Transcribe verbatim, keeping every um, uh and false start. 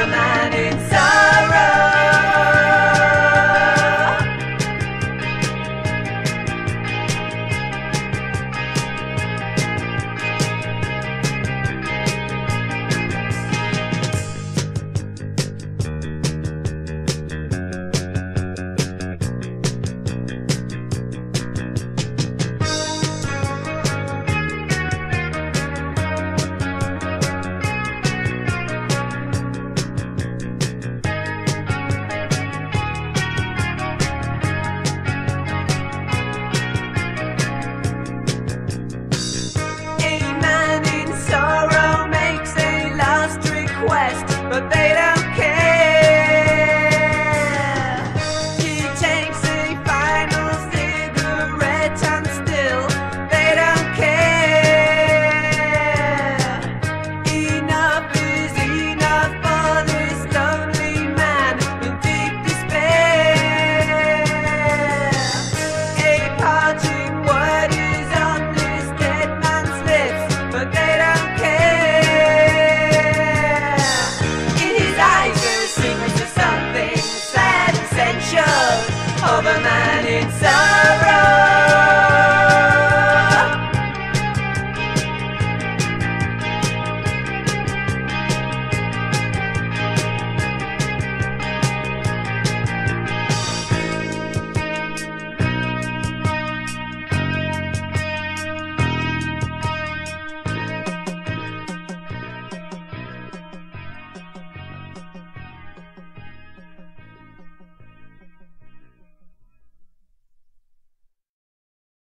the night.